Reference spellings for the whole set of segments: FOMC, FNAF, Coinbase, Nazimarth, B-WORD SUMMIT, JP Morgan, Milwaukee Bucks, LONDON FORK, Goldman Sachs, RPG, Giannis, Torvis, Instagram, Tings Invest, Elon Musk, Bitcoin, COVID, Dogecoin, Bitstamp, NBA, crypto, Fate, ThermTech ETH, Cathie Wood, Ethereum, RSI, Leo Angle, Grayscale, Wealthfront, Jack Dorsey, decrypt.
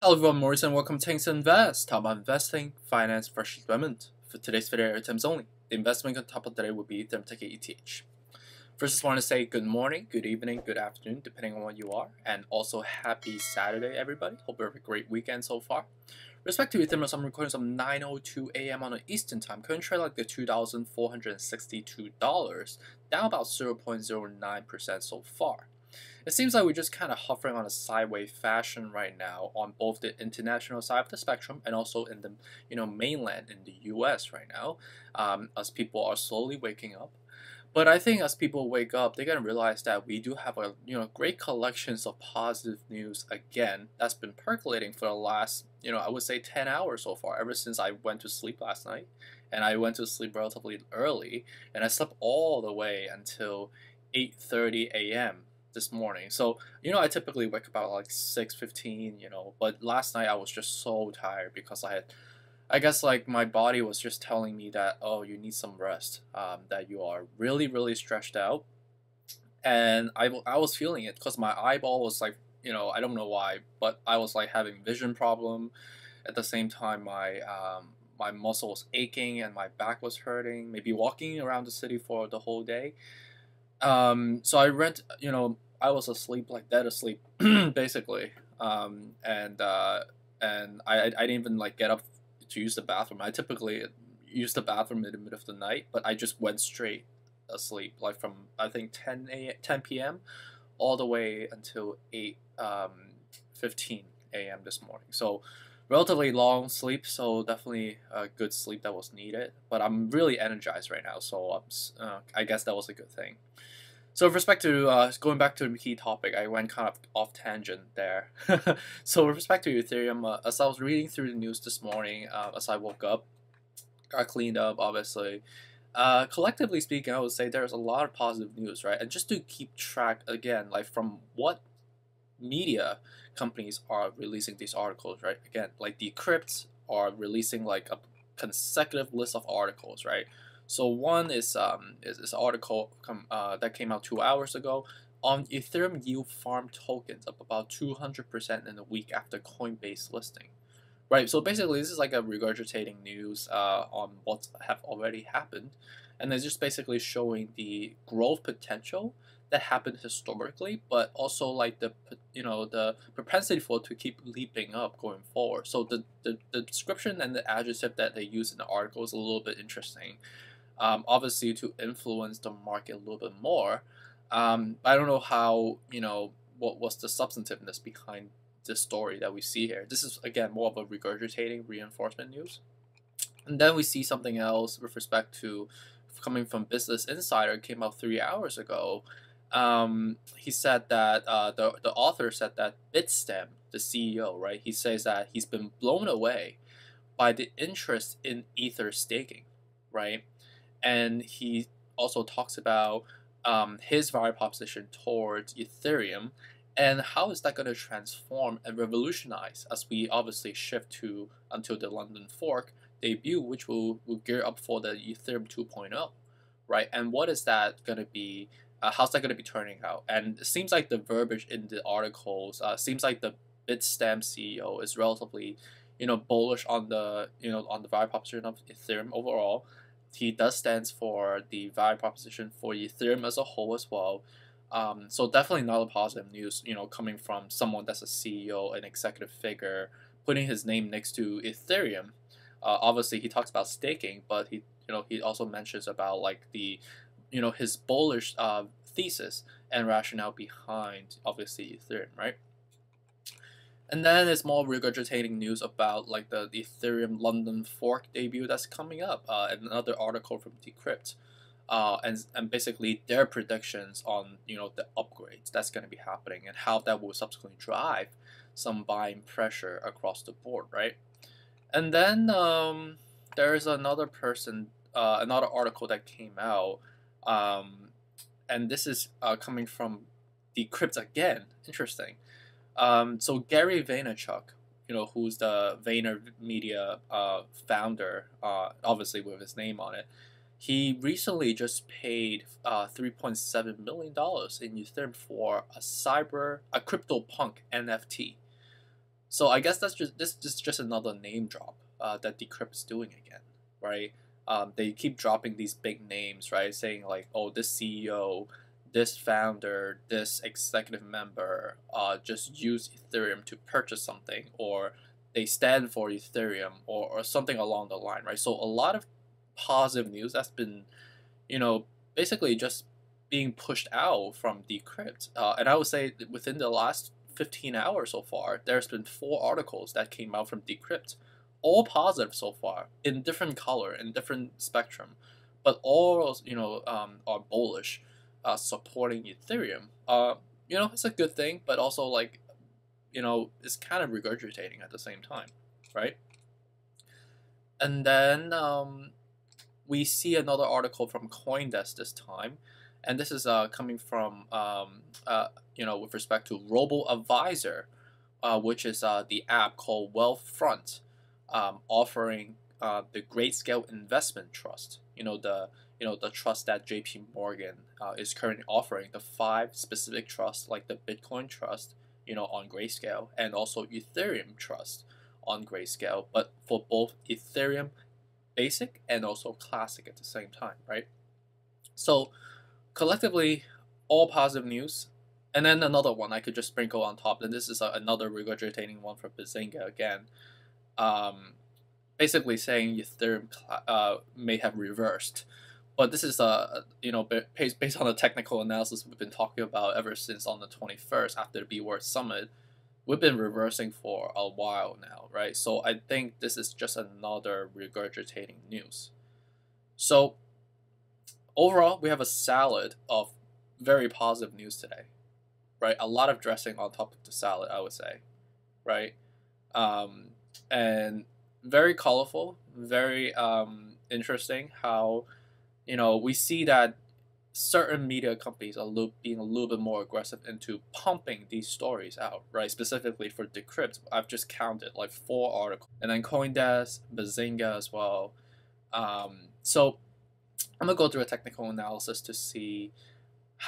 Hello everyone, Maurice, and welcome to Tings Invest, talk about investing, finance, fresh development. For today's video, items only. The investment on top of today will be ThermTech ETH. First, I just want to say good morning, good evening, good afternoon, depending on what you are, and also happy Saturday, everybody. Hope you have a great weekend so far. Respect to Ethereum, I'm recording some 9:02 a.m. on the Eastern Time. Current trade like the $2,462, down about 0.09% so far. It seems like we're just kind of hovering on a sideways fashion right now on both the international side of the spectrum and also in the mainland in the U.S. right now, as people are slowly waking up. But I think as people wake up, they're gonna realize that we do have a great collections of positive news again that's been percolating for the last I would say 10 hours so far, ever since I went to sleep last night, and I went to sleep relatively early, and I slept all the way until 8:30 a.m. this morning. So I typically wake up about like 6:15, but last night I was just so tired because I guess like my body was just telling me that, oh, you need some rest, that you are really stretched out, and I was feeling it because my eyeball was like, I don't know why, but I was like having vision problem. At the same time, my my muscle was aching and my back was hurting, maybe walking around the city for the whole day. So I went, I was asleep, like dead asleep, basically. And I didn't even like get up to use the bathroom. I typically use the bathroom in the middle of the night, but I just went straight asleep, like from, I think 10 p.m. all the way until 8:15 a.m. this morning. So relatively long sleep, so definitely a good sleep that was needed. But I'm really energized right now, so I'm, I guess that was a good thing. So with respect to, going back to the key topic, I went kind of off tangent there. So with respect to Ethereum, as I was reading through the news this morning, as I woke up, I cleaned up, obviously. Collectively speaking, I would say there's a lot of positive news, right? And just to keep track, again, like from what media companies are releasing these articles, right? Again, like Decrypt are releasing like a consecutive list of articles, right? So one is this article that came out 2 hours ago on Ethereum yield farm tokens, up about 200% in a week after Coinbase listing, right? So basically, this is like a regurgitating news on what have already happened, and it's just basically showing the growth potential that happened historically, but also like the the propensity for it to keep leaping up going forward. So the description and the adjective that they use in the article is a little bit interesting, obviously to influence the market a little bit more. I don't know how what was the substantiveness behind this story that we see here. This is again more of a regurgitating reinforcement news, and then we see something else with respect to coming from Business Insider. It came out 3 hours ago. He said that the author said that Bitstamp, the CEO, right, he says that he's been blown away by the interest in Ether staking, right? And he also talks about his value proposition towards Ethereum and how is that going to transform and revolutionize as we obviously shift to until the London Fork debut, which will gear up for the Ethereum 2.0, right? And what is that going to be? How's that going to be turning out? And it seems like the verbiage in the articles, seems like the Bitstamp CEO is relatively, bullish on the, on the value proposition of Ethereum overall. He does stands for the value proposition for Ethereum as a whole as well. So definitely not a positive news, coming from someone that's a CEO, an executive figure, putting his name next to Ethereum. Obviously, he talks about staking, but he, he also mentions about like the his bullish thesis and rationale behind obviously Ethereum, right? And then it's more regurgitating news about like the Ethereum London Fork debut that's coming up, another article from Decrypt, and basically their predictions on the upgrades that's going to be happening and how that will subsequently drive some buying pressure across the board, right? And then there is another person, another article that came out. And this is coming from Decrypt again. Interesting. So Gary Vaynerchuk, who's the Vayner Media founder, obviously with his name on it, he recently just paid $3.7 million in Ethereum for a crypto punk NFT. So I guess that's just this is just another name drop that Decrypt's doing again, right? They keep dropping these big names, right? Saying like, oh, this CEO, this founder, this executive member just used Ethereum to purchase something, or they stand for Ethereum, or something along the line, right? So a lot of positive news that's been, you know, basically just being pushed out from Decrypt. And I would say that within the last 15 hours so far, there's been 4 articles that came out from Decrypt, all positive so far, in different color, in different spectrum, but all, you know, are bullish, supporting Ethereum. You know, it's a good thing, but also, like, you know, it's kind of regurgitating at the same time, right? And then we see another article from CoinDesk this time, and this is coming from, you know, with respect to Robo-Advisor, which is the app called Wealthfront, offering the Grayscale Investment Trust, you know, the trust that JP Morgan is currently offering, the 5 specific trusts, like the Bitcoin Trust, you know, on Grayscale, and also Ethereum Trust on Grayscale, but for both Ethereum Basic and also Classic at the same time, right? So collectively, all positive news. And then another one I could just sprinkle on top, and this is another regurgitating one for Bazinga again, basically saying Ethereum may have reversed. But this is, you know, based on the technical analysis we've been talking about ever since on the 21st after the B-WORD SUMMIT, we've been reversing for a while now, right? So I think this is just another regurgitating news. So overall, we have a salad of very positive news today, right? A lot of dressing on top of the salad, I would say, right? And very colorful, very interesting how... you know, we see that certain media companies are being a little bit more aggressive into pumping these stories out, right? Specifically for Decrypt, I've just counted like 4 articles. And then CoinDesk, Bazinga as well. So I'm going to go through a technical analysis to see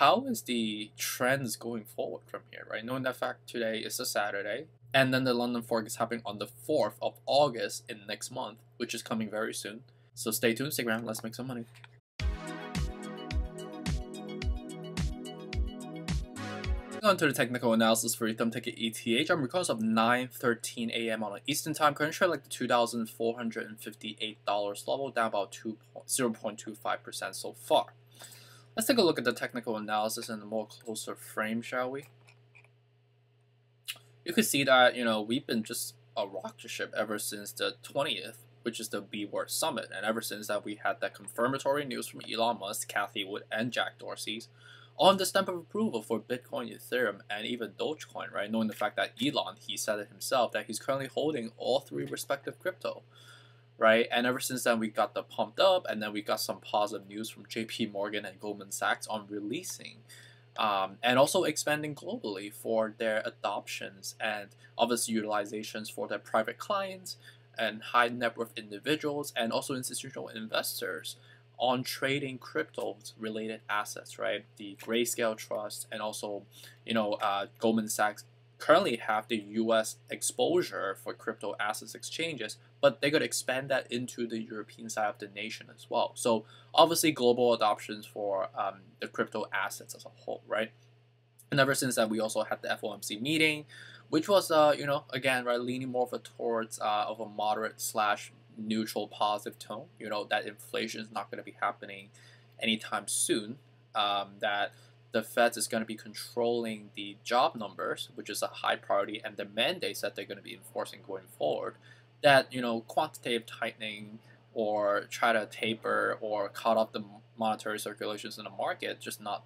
how is the trends going forward from here, right? Knowing that fact, today is a Saturday. And then the London Fork is happening on the 4th of August in next month, which is coming very soon. So stay tuned, Instagram. Let's make some money. On to the technical analysis for ThermTech ETH. I'm recording of 9:13 a.m. on an Eastern Time. Currently trading like the $2,458 level, down about 0.25% so far. Let's take a look at the technical analysis in a more closer frame, shall we? You can see that, you know, we've been just a rocket ship ever since the 20th, which is the B-WORD SUMMIT, and ever since that we had that confirmatory news from Elon Musk, Cathie Wood, and Jack Dorsey on the stamp of approval for Bitcoin, Ethereum, and even Dogecoin, right? Knowing the fact that Elon, he said it himself, that he's currently holding all 3 respective crypto, right? And ever since then, we got the pumped up, and then we got some positive news from JP Morgan and Goldman Sachs on releasing, and also expanding globally for their adoptions and obviously utilizations for their private clients and high net worth individuals and also institutional investors on trading cryptos related assets, right? The Grayscale Trust and also, you know, Goldman Sachs currently have the US exposure for crypto assets exchanges, but they could expand that into the European side of the nation as well. So obviously global adoptions for the crypto assets as a whole, right? And ever since that, we also had the FOMC meeting, which was, you know, again, right, leaning more towards of a moderate / neutral positive tone. You know, that inflation is not going to be happening anytime soon, that the Fed is going to be controlling the job numbers, which is a high priority, and the mandates that they're going to be enforcing going forward, that, you know, quantitative tightening or try to taper or cut off the monetary circulations in the market just not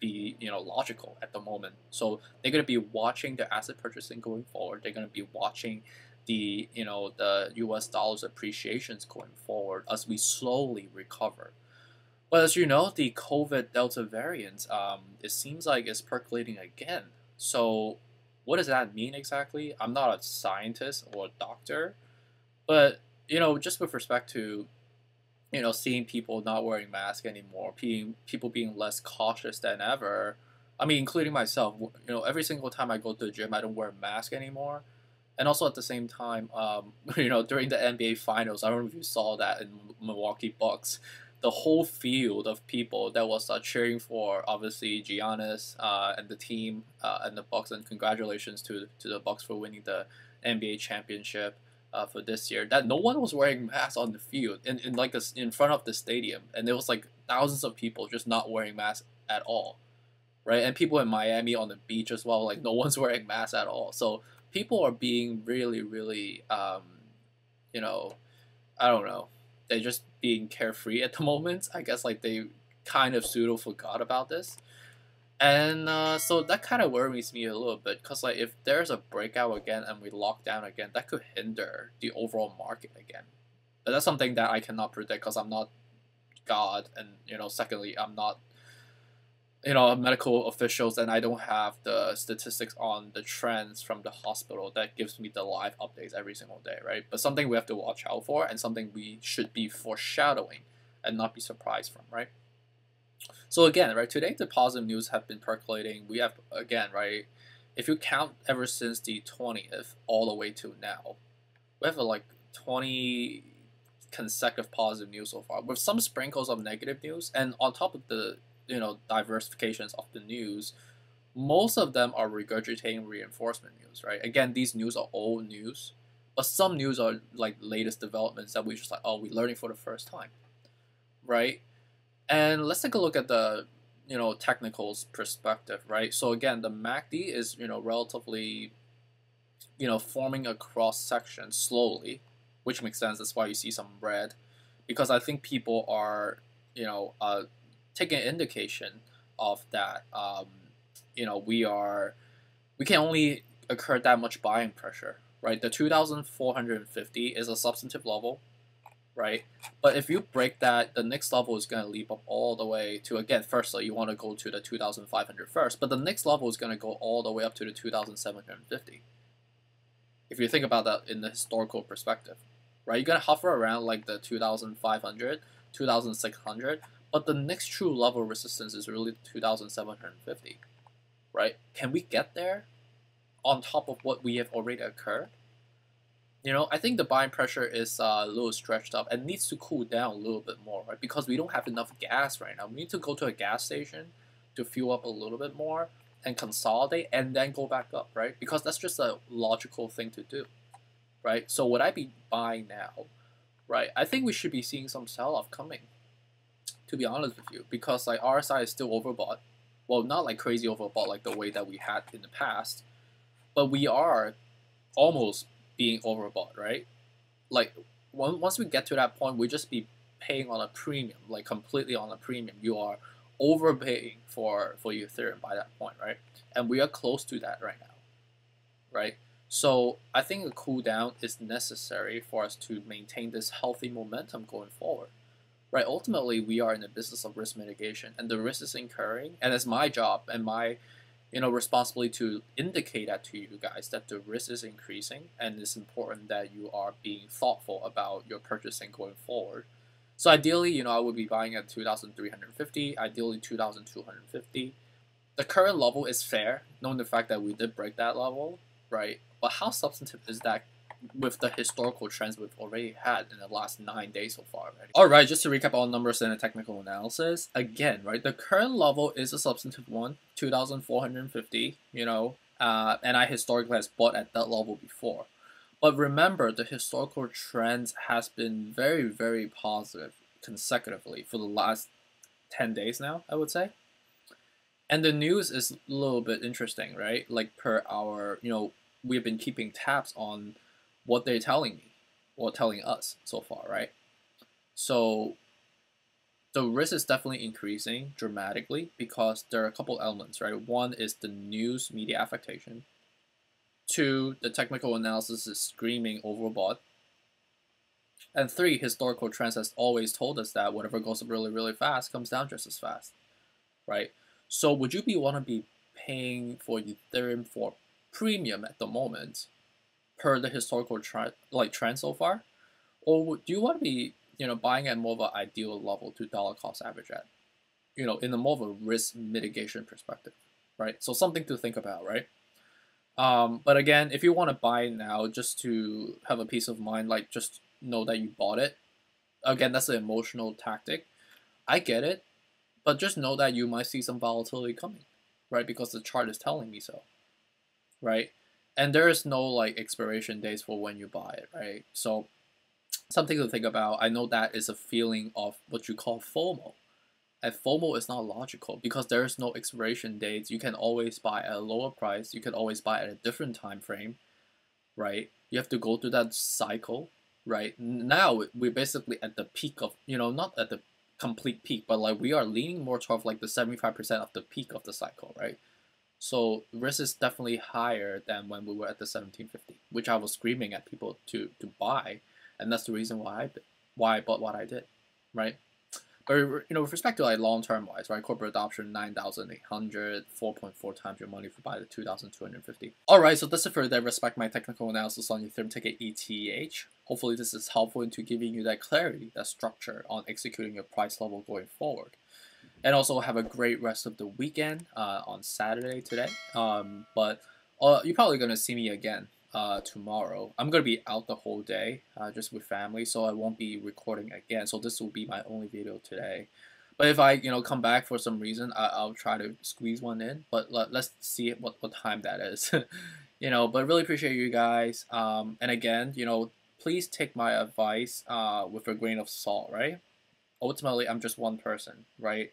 be, you know, logical at the moment. So they're going to be watching their asset purchasing going forward. They're going to be watching the, you know, the US dollar's appreciations going forward as we slowly recover. But as you know, the COVID Delta variant, it seems like it's percolating again. So what does that mean exactly? I'm not a scientist or a doctor, but, you know, just with respect to, you know, seeing people not wearing masks anymore, people being less cautious than ever, I mean, including myself, you know, every single time I go to the gym, I don't wear a mask anymore. And also at the same time, during the NBA Finals, I don't know if you saw that in Milwaukee Bucks, the whole field of people that was cheering for, obviously, Giannis and the team and the Bucks, and congratulations to the Bucks for winning the NBA championship for this year, that no one was wearing masks on the field in front of the stadium, and there was like thousands of people just not wearing masks at all, right? And people in Miami on the beach as well, like no one's wearing masks at all. So people are being really, really, I don't know, they're just being carefree at the moment. I guess like they kind of pseudo forgot about this. And so that kind of worries me a little bit, because like if there's a breakout again and we lock down again, that could hinder the overall market again. But that's something that I cannot predict because I'm not God, and secondly, I'm not medical officials, and I don't have the statistics on the trends from the hospital that gives me the live updates every single day, right? But something we have to watch out for, and something we should be foreshadowing and not be surprised from, right? So again, right, today the positive news have been percolating. We have, again, right, if you count ever since the 20th all the way to now, we have like 20 consecutive positive news so far, with some sprinkles of negative news. And on top of the, diversifications of the news, most of them are regurgitating reinforcement news, right? Again, these news are old news, but some news are like latest developments that we just like, oh, we're learning for the first time, right? And let's take a look at the, technicals perspective, right? So again, the MACD is, relatively, forming a cross-section slowly, which makes sense. That's why you see some red, because I think people are, taking an indication of that, we can only incur that much buying pressure, right? The 2,450 is a substantive level, right? But if you break that, the next level is going to leap up all the way to, again, firstly, you want to go to the 2,500 first, but the next level is going to go all the way up to the 2,750. If you think about that in the historical perspective, right? You're going to hover around like the 2,500, 2,600, but the next true level resistance is really 2,750, right? Can we get there on top of what we have already occurred? I think the buying pressure is a little stretched up and needs to cool down a little bit more, right? Because we don't have enough gas right now. We need to go to a gas station to fuel up a little bit more and consolidate and then go back up, right? Because that's just a logical thing to do, right? So would I be buying now, right? I think we should be seeing some sell-off coming, to be honest with you, because like RSI is still overbought. Well, not like crazy overbought like the way that we had in the past, but we are almost being overbought, right? Like once we get to that point, we just be paying on a premium, like completely on a premium. You are overpaying for Ethereum by that point, right? And we are close to that right now, right? So I think a cool down is necessary for us to maintain this healthy momentum going forward, right? Ultimately, we are in the business of risk mitigation, and the risk is incurring, and it's my job and my responsibility to indicate that to you guys that the risk is increasing, and it's important that you are being thoughtful about your purchasing going forward. So ideally, I would be buying at 2,350, ideally 2,250. The current level is fair, knowing the fact that we did break that level, right? But how substantive is that with the historical trends we've already had in the last 9 days so far, right? Alright, just to recap all numbers and a technical analysis, again, right, the current level is a substantive one, 2,450, and I historically has bought at that level before. But remember, the historical trends has been very, very positive consecutively for the last 10 days now, I would say. And the news is a little bit interesting, right? Like per our, we've been keeping tabs on what they're telling me or telling us so far, right? So the risk is definitely increasing dramatically because there are a couple elements, right? One is the news media affectation. Two, the technical analysis is screaming overbought. And three, historical trends has always told us that whatever goes up really, really fast comes down just as fast, right? So would you want to be paying for Ethereum for premium at the moment per the historical trend so far, or do you want to be buying at more of an ideal level to dollar cost average at, in the more of a risk mitigation perspective, right? So something to think about, right? But again, if you want to buy now just to have a peace of mind, like just know that you bought it. Again, that's an emotional tactic. I get it, but just know that you might see some volatility coming, right? Because the chart is telling me so, right? And there is no like expiration dates for when you buy it, right? So something to think about. I know that is a feeling of what you call FOMO. And FOMO is not logical because there is no expiration dates. You can always buy at a lower price. You can always buy at a different time frame, right? You have to go through that cycle, right? Now we're basically at the peak of, you know, not at the complete peak, but like we are leaning more toward like the 75% of the peak of the cycle, right? So risk is definitely higher than when we were at the 1750, which I was screaming at people to buy, and that's the reason why I bought what I did, right? But, you know, with respect to like long-term wise, right? Corporate adoption, 9,800, 4.4 times your money for buy the 2,250. All right, so that's it for that. Respect my technical analysis on your ThermTech ETH. Hopefully this is helpful into giving you that clarity, that structure on executing your price level going forward. And also have a great rest of the weekend on Saturday today. But you're probably going to see me again tomorrow. I'm going to be out the whole day just with family, so I won't be recording again, so this will be my only video today. But if I, you know, come back for some reason, I'll try to squeeze one in, but let's see what time that is. You know, but really appreciate you guys, and again, you know, please take my advice with a grain of salt, right? Ultimately, I'm just one person, right?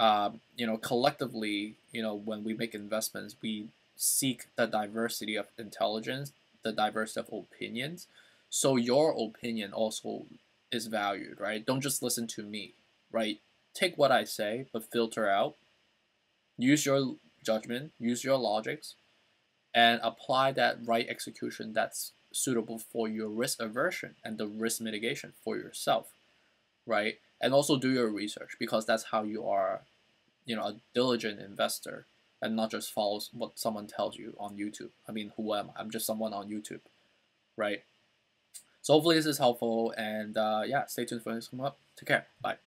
You know, collectively, you know, when we make investments, we seek the diversity of intelligence, the diversity of opinions, so your opinion also is valued, right? Don't just listen to me, right? Take what I say, but filter out, use your judgment, use your logics, and apply that right execution that's suitable for your risk aversion and the risk mitigation for yourself, right? And also do your research, because that's how you are, you know, a diligent investor, and not just follows what someone tells you on YouTube. I mean, who am I? I'm just someone on YouTube, right? So hopefully this is helpful, and yeah, stay tuned for this one up. Take care. Bye.